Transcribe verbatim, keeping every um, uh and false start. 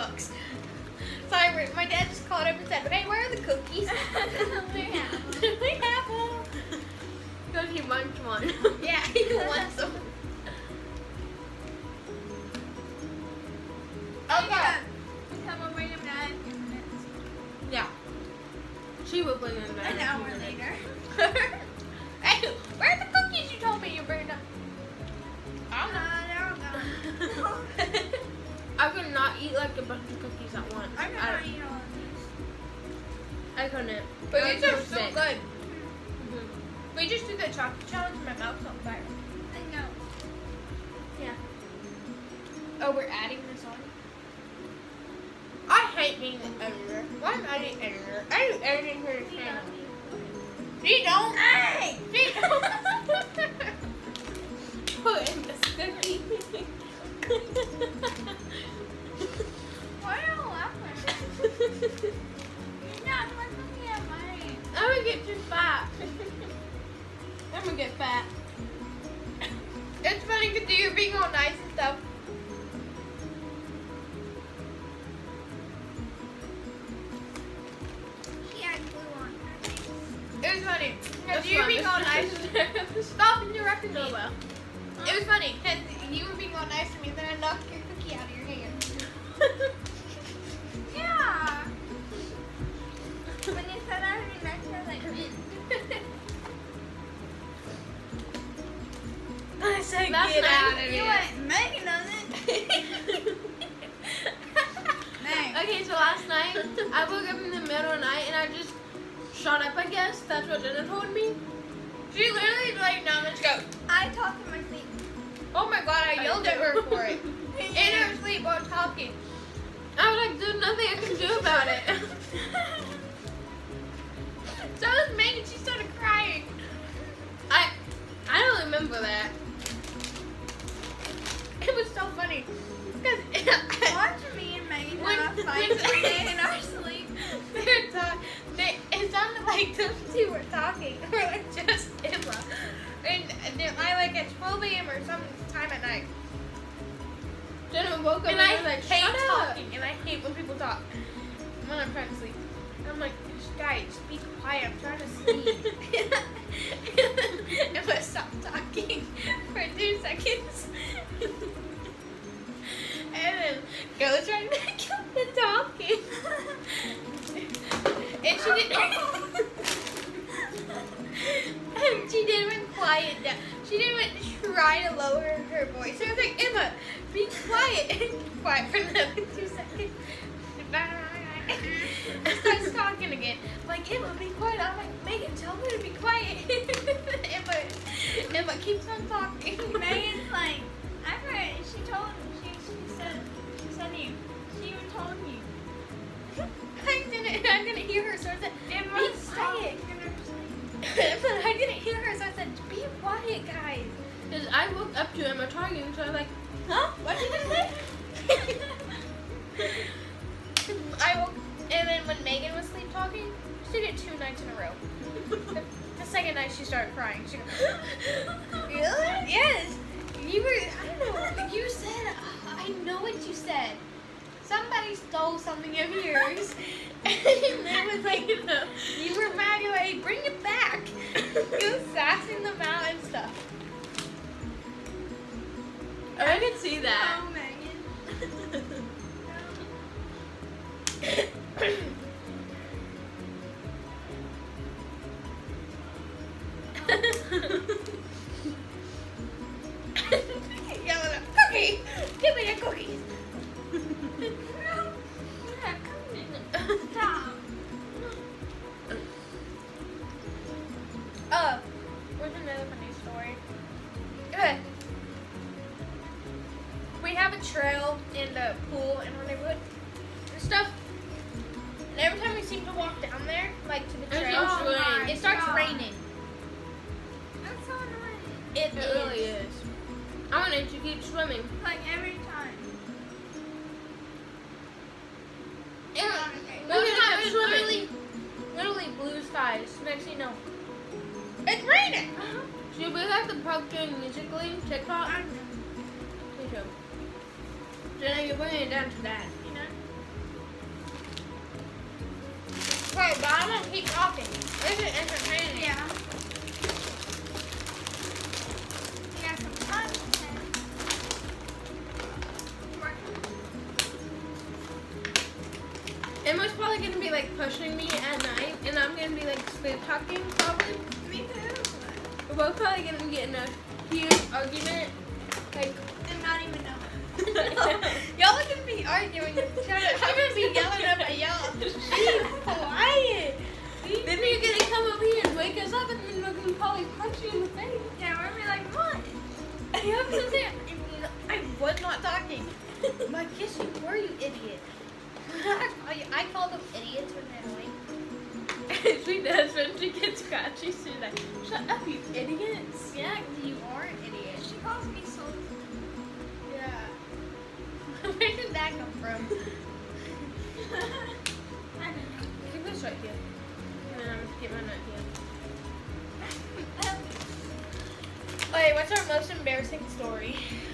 bucks. Sorry, my dad just called up and said, "Hey, where are the cookies?" We have them. We have them. Because he wants one. Yeah, he wants them. Okay. Someone bring him down in ten minutes. Yeah. She will bring him down an hour later. Hey, where are the cookies you told me you burned up? I don't know. Uh, they're all gone. I could not eat like a bunch of cookies at once. I'm not I, eating all of these. I couldn't. But these are so good. Mm-hmm. We just did the chocolate challenge and my mouth's on fire. I know. Yeah. Oh, we're adding this on? I hate being the editor. Why am I the editor? I do editing for the channel. She don't. Hey! She don't. Put in the Why are you laughing? You're not looking at mine. I'm gonna get too fat. I'm gonna get fat. It's funny because you're being all nice and stuff. Yeah, glue on. It was funny because you were being all nice and stop interrupting me. Well. It was funny because you were being all nice to me, then I knocked your cookie out of your hand. Yeah. When you said I was nice, I was like, mm. I said, That's get out of here. You went, Megan doesn't. Okay, so last night, I woke up in the middle of the night and I just shot up, I guess. That's what Jenna told me. She literally was like, no, let's go. I talked in my sleep. Oh my god, I yelled at her for it. In her sleep while talking. I was like, there's nothing I can do about it. So I was Megan, she started crying. I I don't remember that. It was so funny. Watch me and Megan have a fight every day in our sleep. They're talking. They, it sounded like those two were talking. Or like just Emma. And then I like at twelve A M or some time at night. Jenna woke up and, and I was like, hate shut talking. Up. And I hate when people talk. When I'm trying to sleep. And I'm like, guys, be quiet. I'm trying to sleep. And I stopped talking for two seconds. And then goes right back up to talking. And she didn't. She didn't even quiet down. She didn't even try to lower her voice. So I was like, Emma, be quiet. And quiet for another two seconds. And starts talking again. I'm like, Emma, be quiet. I'm like, Megan, tell me to be quiet. Emma, Emma keeps on talking. Megan's like, I've heard. She told me. She, she said, she said you. She even told me. I didn't. I didn't hear her. So I said, Emma, be quiet. But I didn't hear her, so I said, be quiet, guys. Because I woke up to Emma talking, so I was like, huh? What did you say? I woke, and then when Megan was sleep talking, she did it two nights in a row. the, the second night, she started crying. She goes, really? Yes. You were, I don't know, what you said, uh, I know what you said. Somebody stole something of yours. And it was like, you know, you were mad, you were like, bring it back. You was sassing them out and stuff. Oh, I could see that. Oh, Megan. Yelling up, cookie! Give me the cookies! Stop. Uh, where's another funny story? Okay. We have a trail in the pool in our neighborhood and stuff. And every time we seem to walk down there, like to the trail, oh it starts God. raining. That's so annoying. It, it is. really is. I wanted to keep swimming. Like every time. It was literally, literally blue skies. Next thing you know, it's raining. Uh-huh. Should we have the pub doing musically TikTok? I don't know. Jenna, you're bringing it down to that, you know? Okay, but I'm gonna keep talking. This is entertaining. Yeah. Yeah, sometimes Emma's probably gonna be like pushing me at night, and I'm gonna be like sleep talking probably. Me too. We're both probably gonna get in a huge argument. Like, and not even know. Y'all are gonna be arguing. I'm gonna be yelling up at y'all. Be quiet. Then you're gonna come over here and wake us up, and then we're gonna probably punch you in the face. Yeah, we're gonna be like, what? Yeah, I'm gonna say, I was not talking. But yes, you were, you idiot. I call them idiots when they're awake. She does when she gets caught. She's like, shut up, you idiots. Yeah, you are an idiot. She calls me so. Where did that come from? I don't know. I think that's right here. And then I'm going to get my nut here. Okay, what's our most embarrassing story?